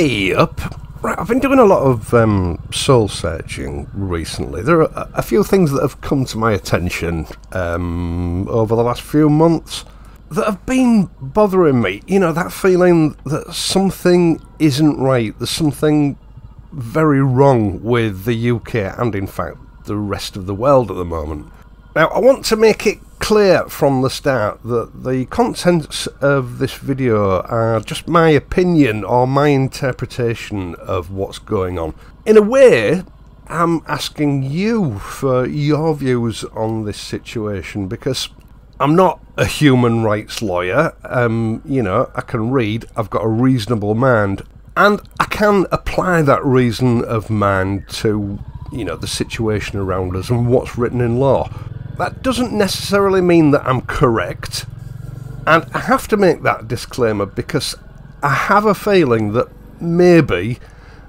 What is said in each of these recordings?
Hey up! Right, I've been doing a lot of soul searching recently. There are a few things that have come to my attention over the last few months that have been bothering me. You know, that feeling that something isn't right, there's something very wrong with the UK and in fact the rest of the world at the moment. Now, I want to make it clear from the start that the contents of this video are just my opinion or my interpretation of what's going on. In a way, I'm asking you for your views on this situation because I'm not a human rights lawyer. You know, I can read, I've got a reasonable mind, and I can apply that reason of mind to, you know, the situation around us and what's written in law. That doesn't necessarily mean that I'm correct, and I have to make that disclaimer because I have a feeling that maybe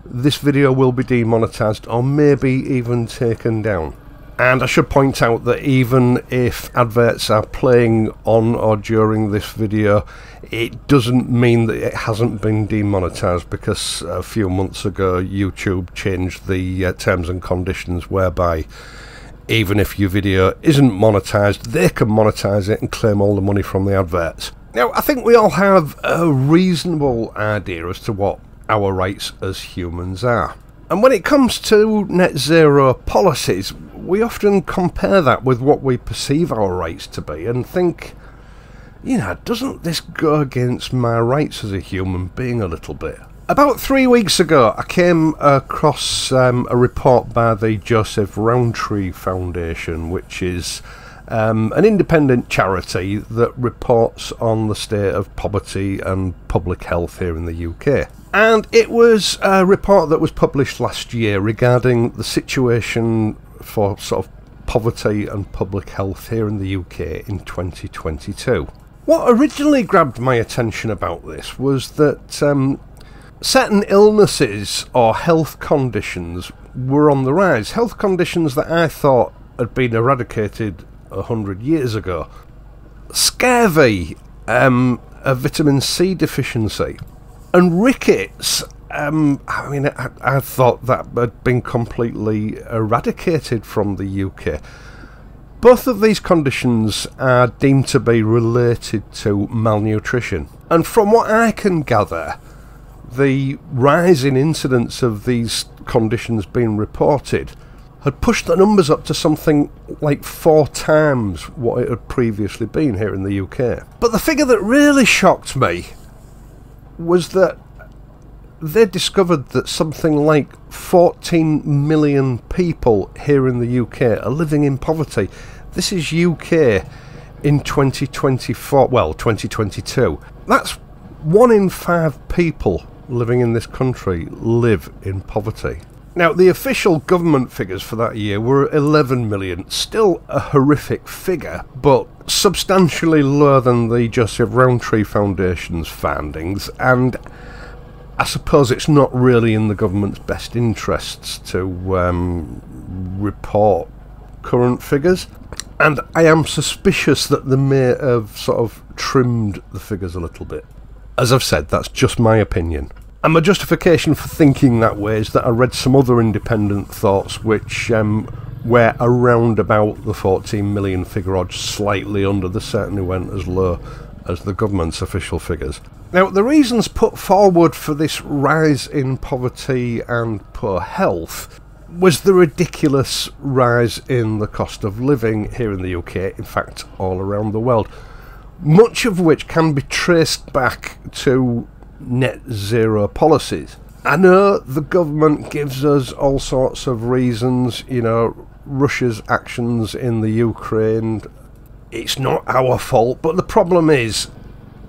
this video will be demonetized or maybe even taken down. And I should point out that even if adverts are playing on or during this video, it doesn't mean that it hasn't been demonetized, because a few months ago YouTube changed the terms and conditions whereby even if your video isn't monetized, they can monetize it and claim all the money from the adverts. Now, I think we all have a reasonable idea as to what our rights as humans are. And when it comes to net-zero policies, we often compare that with what we perceive our rights to be and think, you know, doesn't this go against my rights as a human being a little bit? About 3 weeks ago, I came across a report by the Joseph Rowntree Foundation, which is an independent charity that reports on the state of poverty and public health here in the UK. And it was a report that was published last year regarding the situation for sort of poverty and public health here in the UK in 2022. What originally grabbed my attention about this was that certain illnesses or health conditions were on the rise. Health conditions that I thought had been eradicated 100 years ago. Scurvy, a vitamin C deficiency, and rickets. I mean, I thought that had been completely eradicated from the UK. Both of these conditions are deemed to be related to malnutrition. And from what I can gather, the rise in incidence of these conditions being reported had pushed the numbers up to something like 4 times what it had previously been here in the UK. But the figure that really shocked me was that they discovered that something like 14 million people here in the UK are living in poverty. This is UK in 2024, well, 2022. That's 1 in 5 people living in this country live in poverty. Now, the official government figures for that year were 11 million, still a horrific figure, but substantially lower than the Joseph Rowntree Foundation's findings, and I suppose it's not really in the government's best interests to report current figures, and I am suspicious that they may have sort of trimmed the figures a little bit. As I've said, that's just my opinion. And my justification for thinking that way is that I read some other independent thoughts which were around about the 14 million figure or just slightly under. They certainly went as low as the government's official figures. Now, the reasons put forward for this rise in poverty and poor health was the ridiculous rise in the cost of living here in the UK, in fact all around the world, much of which can be traced back to net-zero policies. I know the government gives us all sorts of reasons, you know, Russia's actions in the Ukraine, it's not our fault, but the problem is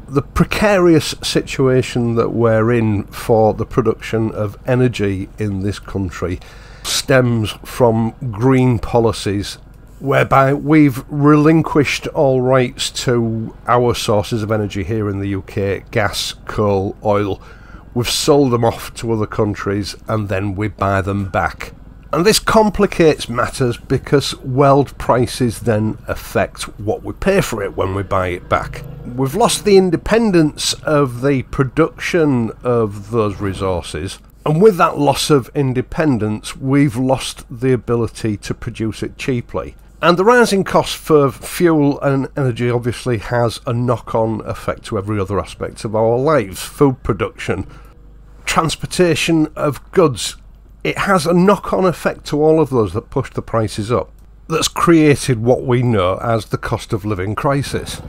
the precarious situation that we're in for the production of energy in this country stems from green policies whereby we've relinquished all rights to our sources of energy here in the UK, gas, coal, oil. We've sold them off to other countries and then we buy them back. And this complicates matters because world prices then affect what we pay for it when we buy it back. We've lost the independence of the production of those resources, and with that loss of independence we've lost the ability to produce it cheaply. And the rising cost for fuel and energy obviously has a knock-on effect to every other aspect of our lives. Food production, transportation of goods, it has a knock-on effect to all of those that push the prices up. That's created what we know as the cost of living crisis.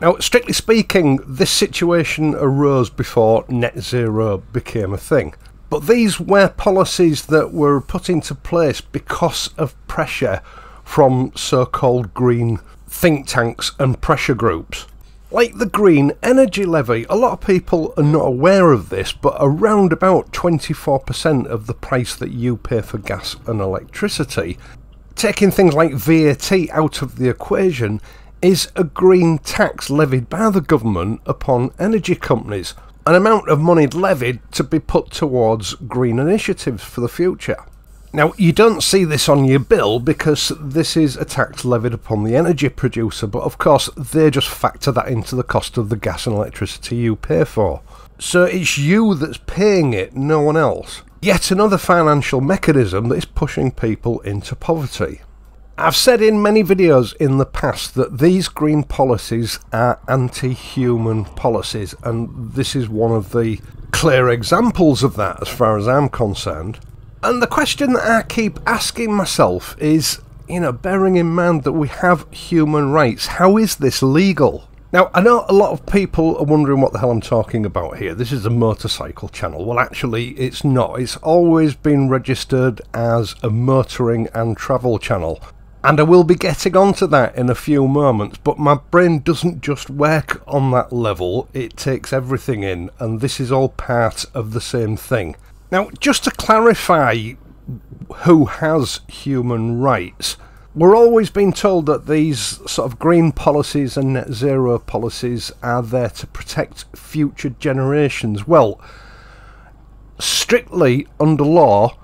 Now, strictly speaking, this situation arose before net-zero became a thing. But these were policies that were put into place because of pressure from so-called green think tanks and pressure groups. Like the green energy levy, a lot of people are not aware of this, but around about 24% of the price that you pay for gas and electricity, taking things like VAT out of the equation, is a green tax levied by the government upon energy companies, an amount of money levied to be put towards green initiatives for the future. Now, you don't see this on your bill because this is a tax levied upon the energy producer, but of course they just factor that into the cost of the gas and electricity you pay for. So it's you that's paying it, no one else. Yet another financial mechanism that is pushing people into poverty. I've said in many videos in the past that these green policies are anti-human policies, and this is one of the clear examples of that as far as I'm concerned. And the question that I keep asking myself is, you know, bearing in mind that we have human rights, how is this legal? Now, I know a lot of people are wondering what the hell I'm talking about here. This is a motorcycle channel. Well, actually, it's not. It's always been registered as a motoring and travel channel. And I will be getting onto that in a few moments, but my brain doesn't just work on that level, it takes everything in, and this is all part of the same thing. Now, just to clarify who has human rights, we're always being told that these sort of green policies and net-zero policies are there to protect future generations. Well, strictly under law,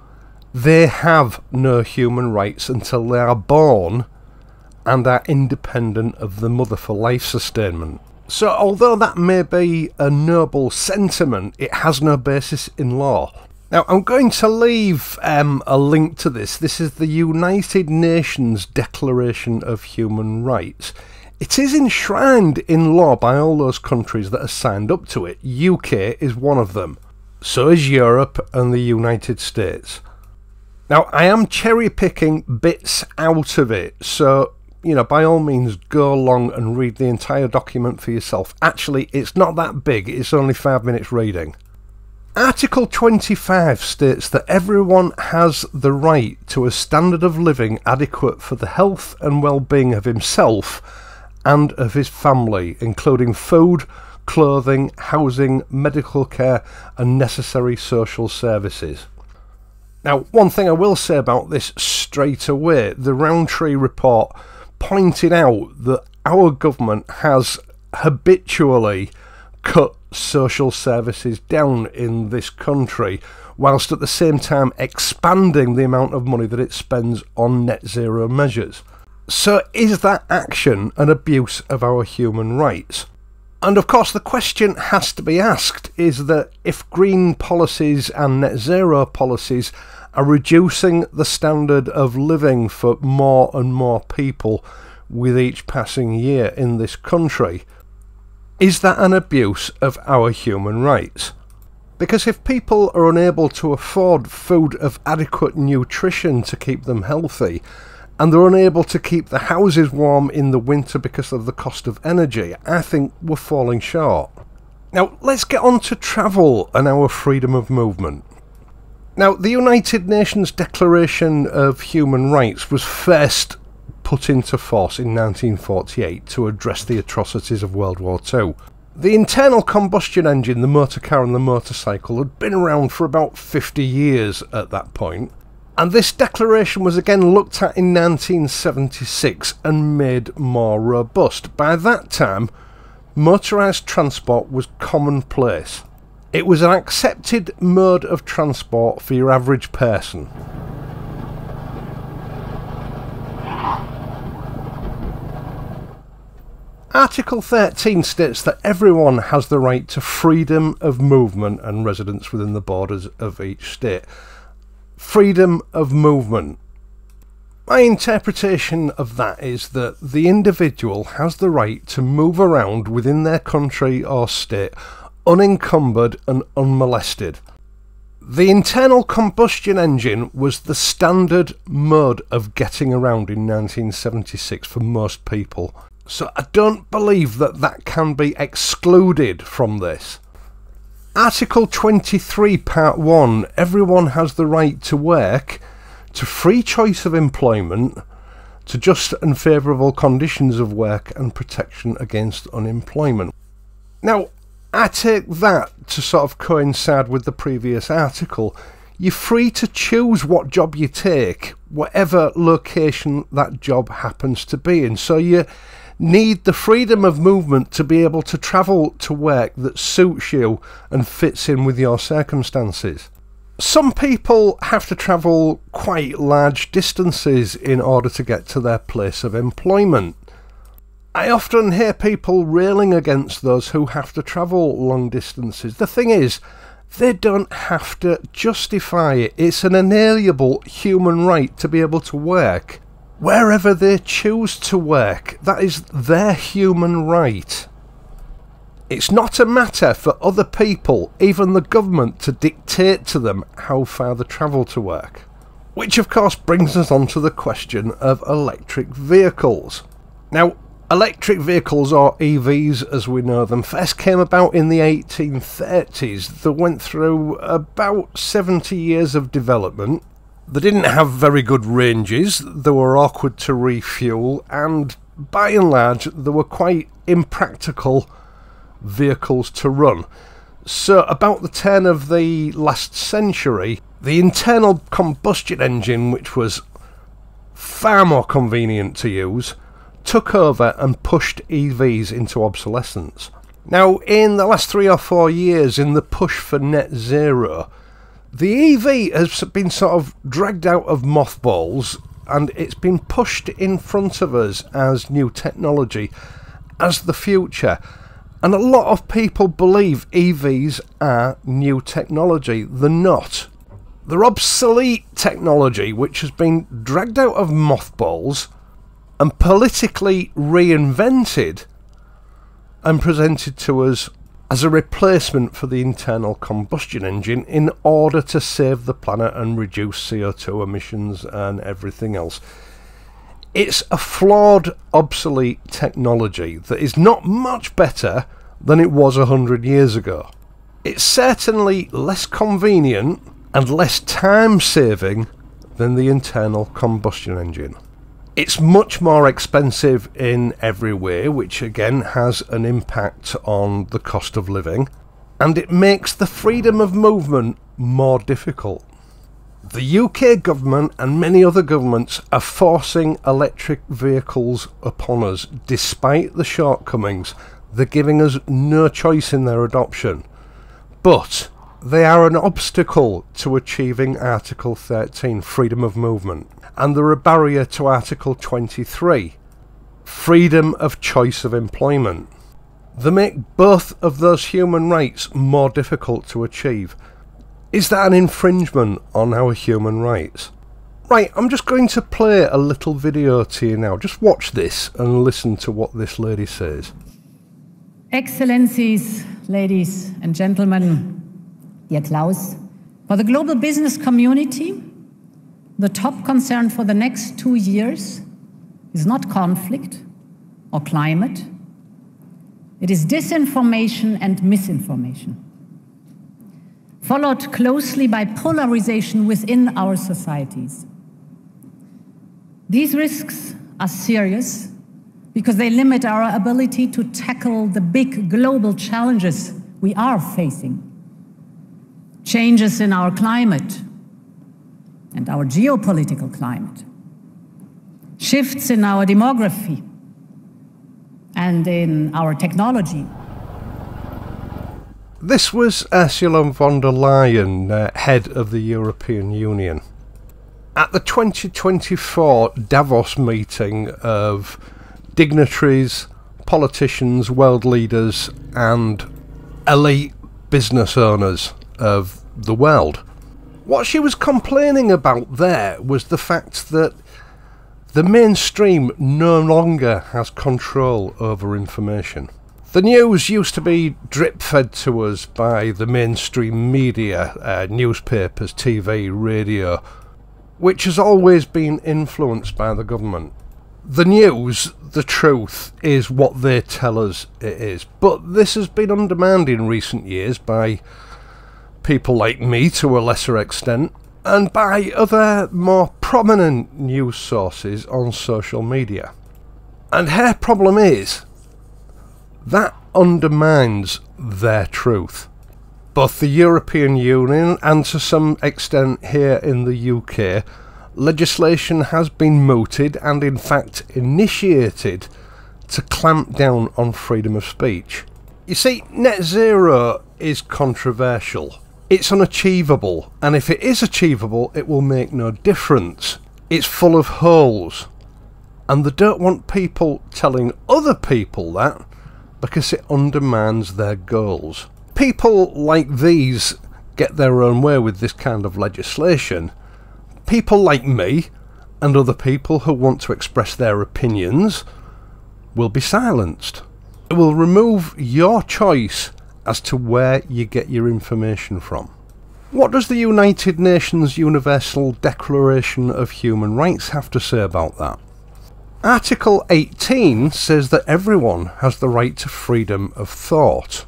they have no human rights until they are born and are independent of the mother for life sustainment. So although that may be a noble sentiment, it has no basis in law. Now I'm going to leave a link to this. This is the United Nations Declaration of Human Rights. It is enshrined in law by all those countries that are signed up to it. UK is one of them. So is Europe and the United States. Now, I am cherry-picking bits out of it, so, you know, by all means, go along and read the entire document for yourself. Actually, it's not that big, it's only 5 minutes reading. Article 25 states that everyone has the right to a standard of living adequate for the health and well-being of himself and of his family, including food, clothing, housing, medical care, and necessary social services. Now, one thing I will say about this straight away, the Rowntree report pointed out that our government has habitually cut social services down in this country, whilst at the same time expanding the amount of money that it spends on net-zero measures. So is that action an abuse of our human rights? And of course the question has to be asked is that if green policies and net-zero policies are reducing the standard of living for more and more people with each passing year in this country, is that an abuse of our human rights? Because if people are unable to afford food of adequate nutrition to keep them healthy, and they're unable to keep the houses warm in the winter because of the cost of energy, I think we're falling short. Now, let's get on to travel and our freedom of movement. Now, the United Nations Declaration of Human Rights was first put into force in 1948 to address the atrocities of World War II. The internal combustion engine, the motor car and the motorcycle, had been around for about 50 years at that point. And this declaration was again looked at in 1976 and made more robust. By that time, motorised transport was commonplace. It was an accepted mode of transport for your average person. Article 13 states that everyone has the right to freedom of movement and residence within the borders of each state. Freedom of movement. My interpretation of that is that the individual has the right to move around within their country or state unencumbered and unmolested. The internal combustion engine was the standard mode of getting around in 1976 for most people. So I don't believe that that can be excluded from this. Article 23, Part 1, everyone has the right to work, to free choice of employment, to just and favourable conditions of work and protection against unemployment. Now, I take that to sort of coincide with the previous article. You're free to choose what job you take, whatever location that job happens to be in. So you need the freedom of movement to be able to travel to work that suits you and fits in with your circumstances. Some people have to travel quite large distances in order to get to their place of employment. I often hear people railing against those who have to travel long distances. The thing is, they don't have to justify it. It's an inalienable human right to be able to work wherever they choose to work. That is their human right. It's not a matter for other people, even the government, to dictate to them how far they travel to work. Which of course brings us on to the question of electric vehicles. Now, electric vehicles, or EVs as we know them, first came about in the 1830s. They went through about 70 years of development. They didn't have very good ranges, they were awkward to refuel, and by and large they were quite impractical vehicles to run. So about the turn of the last century, the internal combustion engine, which was far more convenient to use, took over and pushed EVs into obsolescence. Now, in the last 3 or 4 years, in the push for net-zero, the EV has been sort of dragged out of mothballs, and it's been pushed in front of us as new technology, as the future. And a lot of people believe EVs are new technology. They're not. They're obsolete technology which has been dragged out of mothballs and politically reinvented and presented to us as a replacement for the internal combustion engine in order to save the planet and reduce CO2 emissions and everything else. It's a flawed, obsolete technology that is not much better than it was 100 years ago. It's certainly less convenient and less time-saving than the internal combustion engine. It's much more expensive in every way, which again has an impact on the cost of living, and it makes the freedom of movement more difficult. The UK government and many other governments are forcing electric vehicles upon us. Despite the shortcomings, they're giving us no choice in their adoption. But they are an obstacle to achieving Article 13, freedom of movement, and they're a barrier to Article 23, freedom of choice of employment. They make both of those human rights more difficult to achieve. Is that an infringement on our human rights? Right, I'm just going to play a little video to you now. Just watch this and listen to what this lady says. Excellencies, ladies and gentlemen, dear Klaus, for the global business community, the top concern for the next 2 years is not conflict or climate. It is disinformation and misinformation, followed closely by polarization within our societies. These risks are serious because they limit our ability to tackle the big global challenges we are facing. Changes in our climate and our geopolitical climate, shifts in our demography and in our technology. This was Ursula von der Leyen, head of the European Union. At the 2024 Davos meeting of dignitaries, politicians, world leaders and elite business owners of the world. What she was complaining about there was the fact that the mainstream no longer has control over information. The news used to be drip-fed to us by the mainstream media, newspapers, TV, radio, which has always been influenced by the government. The news, the truth, is what they tell us it is. But this has been undermined in recent years by people like me to a lesser extent, and by other more prominent news sources on social media. And her problem is that undermines their truth. Both the European Union and to some extent here in the UK, legislation has been mooted and in fact initiated to clamp down on freedom of speech. You see, Net-Zero is controversial. It's unachievable, and if it is achievable it will make no difference. It's full of holes, and they don't want people telling other people that because it undermines their goals. People like these get their own way with this kind of legislation. People like me and other people who want to express their opinions will be silenced. It will remove your choice as to where you get your information from. What does the United Nations Universal Declaration of Human Rights have to say about that? Article 18 says that everyone has the right to freedom of thought.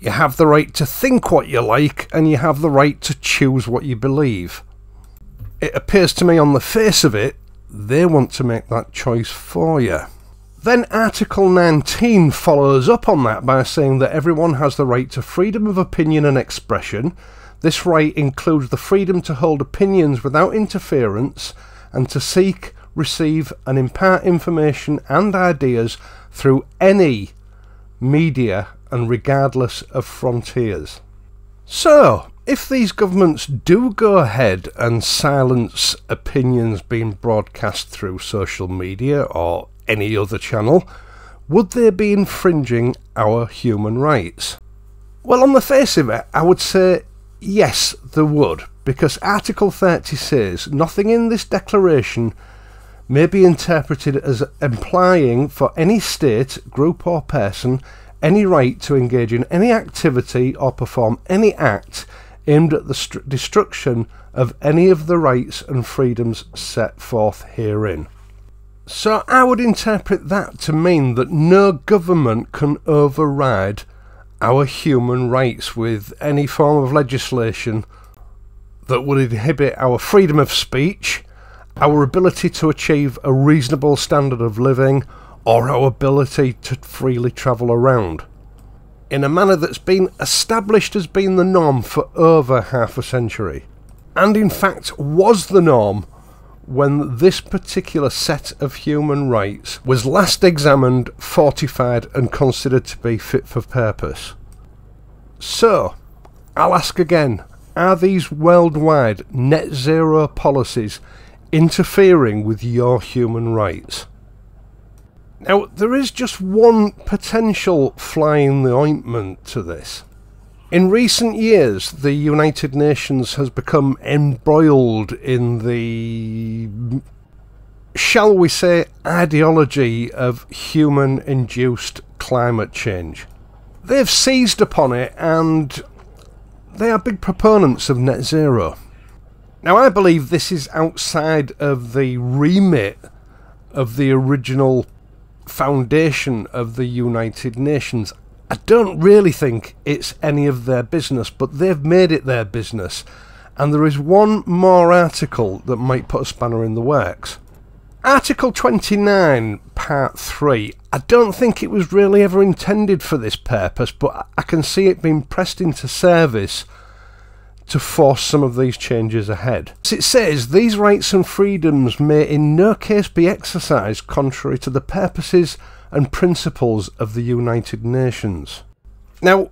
You have the right to think what you like, and you have the right to choose what you believe. It appears to me on the face of it, they want to make that choice for you. Then Article 19 follows up on that by saying that everyone has the right to freedom of opinion and expression. This right includes the freedom to hold opinions without interference and to seek, receive and impart information and ideas through any media and regardless of frontiers. So, if these governments do go ahead and silence opinions being broadcast through social media or any other channel, would they be infringing our human rights? Well, on the face of it, I would say yes, they would, because Article 30 says nothing in this declaration may be interpreted as implying for any state, group or person any right to engage in any activity or perform any act aimed at the destruction of any of the rights and freedoms set forth herein. So I would interpret that to mean that no government can override our human rights with any form of legislation that would inhibit our freedom of speech, our ability to achieve a reasonable standard of living, or our ability to freely travel around, in a manner that's been established as being the norm for over half a century, and in fact was the norm when this particular set of human rights was last examined, fortified and considered to be fit for purpose. So, I'll ask again, are these worldwide net-zero policies interfering with your human rights? Now, there is just one potential fly in the ointment to this. In recent years, the United Nations has become embroiled in the, shall we say, ideology of human-induced climate change. They've seized upon it and they are big proponents of net zero. Now, I believe this is outside of the remit of the original foundation of the United Nations. I don't really think it's any of their business, but they've made it their business. And there is one more article that might put a spanner in the works. Article 29, Part 3. I don't think it was really ever intended for this purpose, but I can see it being pressed into service to force some of these changes ahead. It says these rights and freedoms may in no case be exercised contrary to the purposes and principles of the United Nations. Now,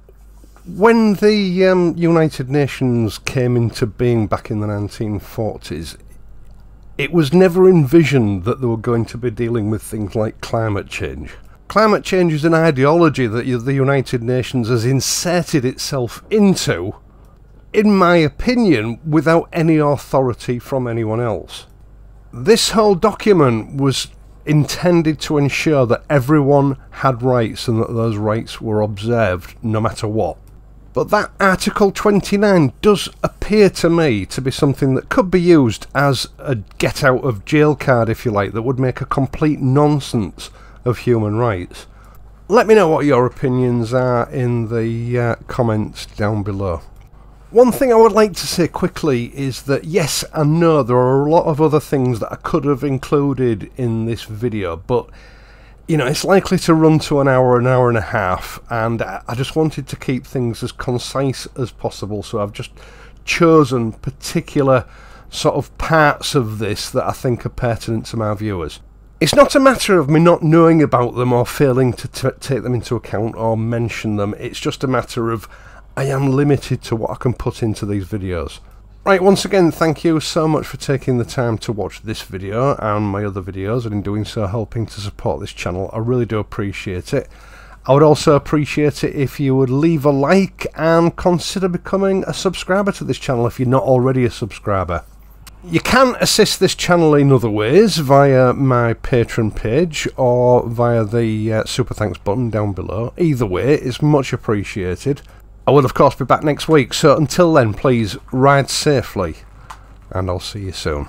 when the United Nations came into being back in the 1940s, it was never envisioned that they were going to be dealing with things like climate change. Climate change is an ideology that the United Nations has inserted itself into, in my opinion, without any authority from anyone else. This whole document was intended to ensure that everyone had rights and that those rights were observed no matter what. But that Article 29 does appear to me to be something that could be used as a get out of jail card, if you like, that would make a complete nonsense of human rights. Let me know what your opinions are in the comments down below. One thing I would like to say quickly is that yes and no, there are a lot of other things that I could have included in this video, but you know, it's likely to run to an hour and a half, and I just wanted to keep things as concise as possible, so I've just chosen particular sort of parts of this that I think are pertinent to my viewers. It's not a matter of me not knowing about them or failing to take them into account or mention them, it's just a matter of I am limited to what I can put into these videos. Right, once again, thank you so much for taking the time to watch this video and my other videos, and in doing so helping to support this channel. I really do appreciate it. I would also appreciate it if you would leave a like and consider becoming a subscriber to this channel if you're not already a subscriber. You can assist this channel in other ways via my Patreon page or via the Super Thanks button down below. Either way, it's much appreciated. I will of course be back next week, so until then, please ride safely and I'll see you soon.